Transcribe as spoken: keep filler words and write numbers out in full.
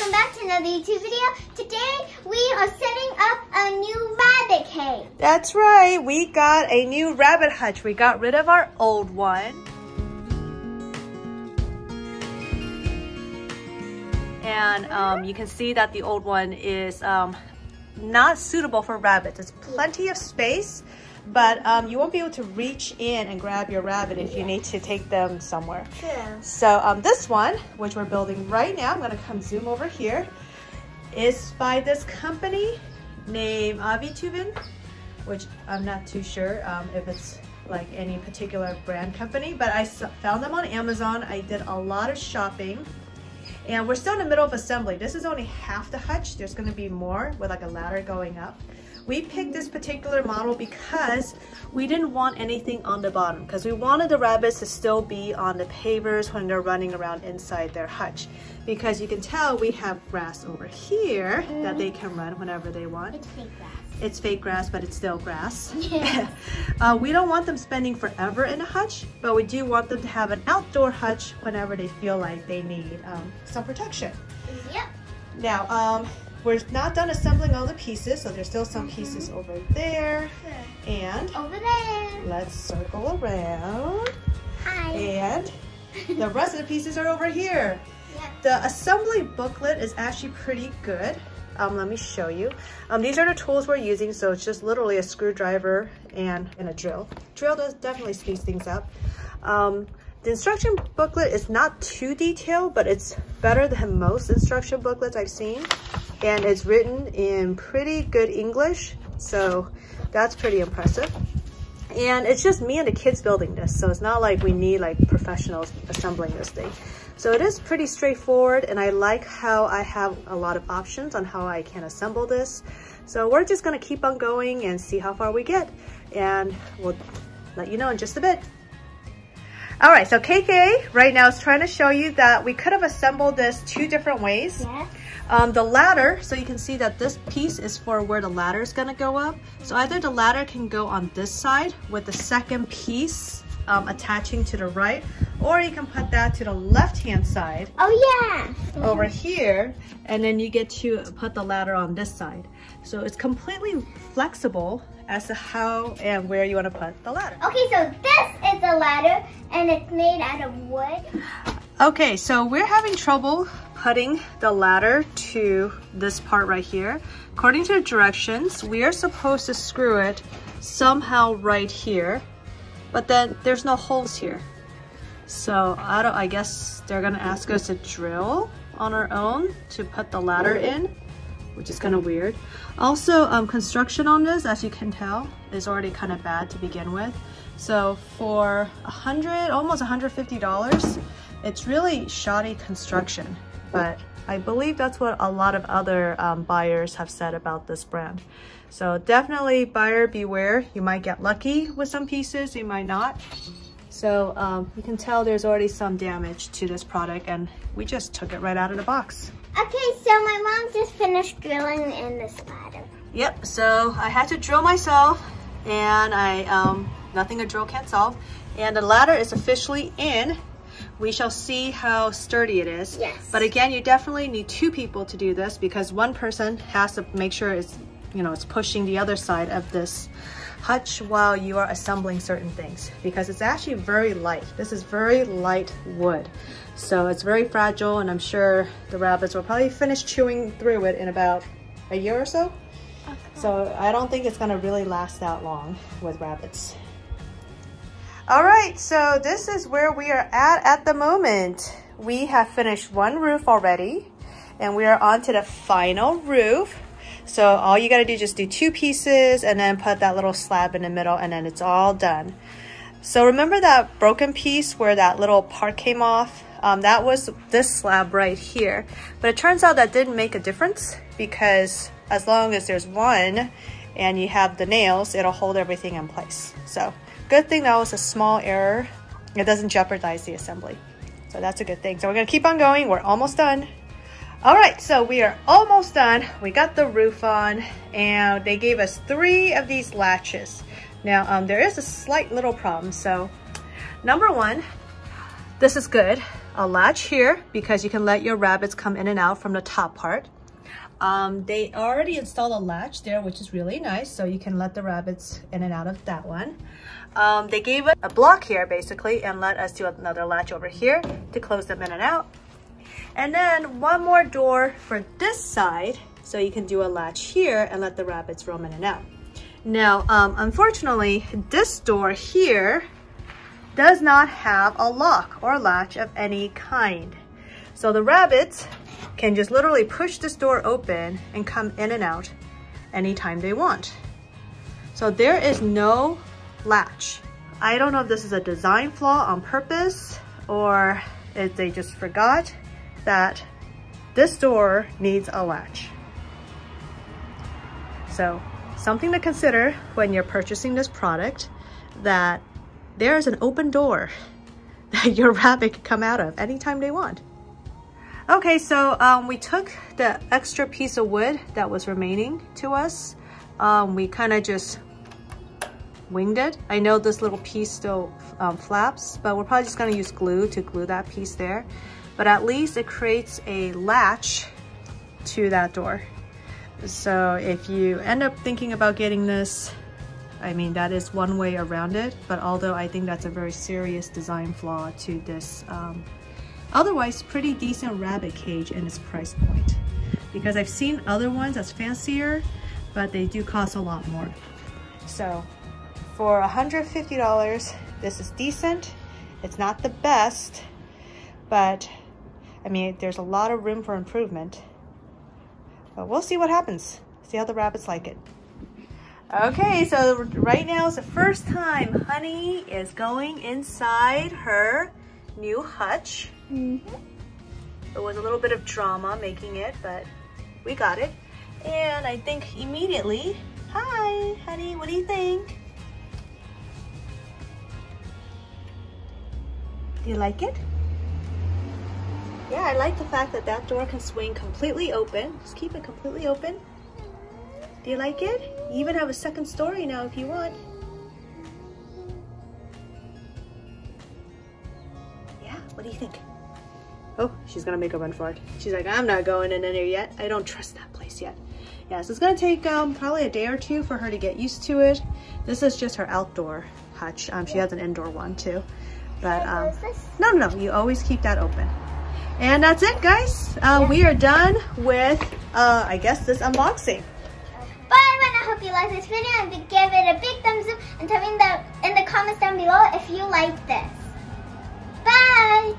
Welcome back to another YouTube video. Today we are setting up a new rabbit cage. That's right, we got a new rabbit hutch. We got rid of our old one. And um, you can see that the old one is um, not suitable for rabbits. There's plenty of space, but um, you won't be able to reach in and grab your rabbit if you need to take them somewhere. Yeah. So um, this one, which we're building right now, I'm gonna come zoom over here, is by this company named Aivituvin, which I'm not too sure um, if it's like any particular brand company, but I found them on Amazon. I did a lot of shopping. And we're still in the middle of assembly. This is only half the hutch. There's gonna be more with like a ladder going up. We picked this particular model because we didn't want anything on the bottom, because we wanted the rabbits to still be on the pavers when they're running around inside their hutch. Because you can tell we have grass over here that they can run whenever they want. It's fake grass. It's fake grass, but it's still grass. Yes. uh, we don't want them spending forever in a hutch, but we do want them to have an outdoor hutch whenever they feel like they need um, some protection. Yep. Now, um, we're not done assembling all the pieces, so there's still some pieces mm-hmm. over there. Sure. And over there. Let's circle around. Hi. And the rest of the pieces are over here. Yep. The assembly booklet is actually pretty good. Um, let me show you. Um, these are the tools we're using, so it's just literally a screwdriver and, and a drill. Drill does definitely speed things up. Um, The instruction booklet is not too detailed, but it's better than most instruction booklets I've seen. And it's written in pretty good English, so that's pretty impressive. And it's just me and the kids building this, so it's not like we need like professionals assembling this thing. So it is pretty straightforward, and I like how I have a lot of options on how I can assemble this. So we're just gonna keep on going and see how far we get, and we'll let you know in just a bit. All right, so K K right now is trying to show you that we could have assembled this two different ways. Yes. Um, the ladder, so you can see that this piece is for where the ladder is gonna go up. So either the ladder can go on this side with the second piece um, attaching to the right, or you can put that to the left-hand side. Oh yeah. Over here, and then you get to put the ladder on this side. So it's completely flexible as to how and where you want to put the ladder. Okay, so this is a ladder and it's made out of wood. Okay, so we're having trouble putting the ladder to this part right here. According to the directions, we are supposed to screw it somehow right here, but then there's no holes here. So I don't, I guess they're gonna ask us to drill on our own to put the ladder in, which is kind of weird. Also, um, construction on this, as you can tell, is already kind of bad to begin with. So for one hundred dollars, almost one hundred fifty dollars, it's really shoddy construction. But I believe that's what a lot of other um, buyers have said about this brand. So definitely buyer beware. You might get lucky with some pieces, you might not. So um, you can tell there's already some damage to this product, and we just took it right out of the box. Okay, so my mom just finished drilling in this ladder. Yep, so I had to drill myself, and I, um, nothing a drill can't solve. And the ladder is officially in. We shall see how sturdy it is. Yes. But again, you definitely need two people to do this, because one person has to make sure it's, you know, it's pushing the other side of this hutch while you are assembling certain things, because it's actually very light. This is very light wood. So it's very fragile, and I'm sure the rabbits will probably finish chewing through it in about a year or so. Okay. So I don't think it's gonna really last that long with rabbits. All right, so this is where we are at at the moment. We have finished one roof already, and we are on to the final roof. So all you gotta do is just do two pieces and then put that little slab in the middle, and then it's all done. So remember that broken piece where that little part came off? Um, that was this slab right here. But it turns out that didn't make a difference, because as long as there's one and you have the nails, it'll hold everything in place. So good thing that was a small error. It doesn't jeopardize the assembly. So that's a good thing. So we're gonna keep on going. We're almost done. All right, so we are almost done. We got the roof on, and they gave us three of these latches. Now, um, there is a slight little problem. So number one, this is good. a latch here because you can let your rabbits come in and out from the top part. Um, they already installed a latch there, which is really nice, so you can let the rabbits in and out of that one. Um, they gave us a block here basically and let us do another latch over here to close them in and out. And then one more door for this side, so you can do a latch here and let the rabbits roam in and out. Now, um, unfortunately, this door here does not have a lock or latch of any kind. So the rabbits can just literally push this door open and come in and out anytime they want. So there is no latch. I don't know if this is a design flaw on purpose or if they just forgot that this door needs a latch. So something to consider when you're purchasing this product, that there's an open door that your rabbit can come out of anytime they want. Okay, so um, we took the extra piece of wood that was remaining to us. Um, we kind of just winged it. I know this little piece still um, flaps, but we're probably just gonna use glue to glue that piece there. But at least it creates a latch to that door. So if you end up thinking about getting this, I mean, that is one way around it, but although I think that's a very serious design flaw to this um, otherwise pretty decent rabbit cage and its price point, because I've seen other ones that's fancier, but they do cost a lot more. So for one hundred fifty dollars, this is decent. It's not the best, but I mean, there's a lot of room for improvement, but we'll see what happens. See how the rabbits like it. Okay, so right now is the first time Honey is going inside her new hutch. Mm-hmm. It was a little bit of drama making it, but we got it. And I think immediately, hi, honey, what do you think? Do you like it? Yeah, I like the fact that that door can swing completely open. Just keep it completely open. Do you like it? You even have a second story now if you want. Yeah, what do you think? Oh, she's gonna make a run for it. She's like, I'm not going in there yet. I don't trust that place yet. Yeah, so it's gonna take um, probably a day or two for her to get used to it. This is just her outdoor hutch. Um, she has an indoor one too. But um, no, no, no, you always keep that open. And that's it, guys. Uh, yeah. We are done with, uh, I guess, this unboxing. Bye, everyone. I hope you liked this video, and give it a big thumbs up, and tell me in the, in the comments down below if you liked this. Bye.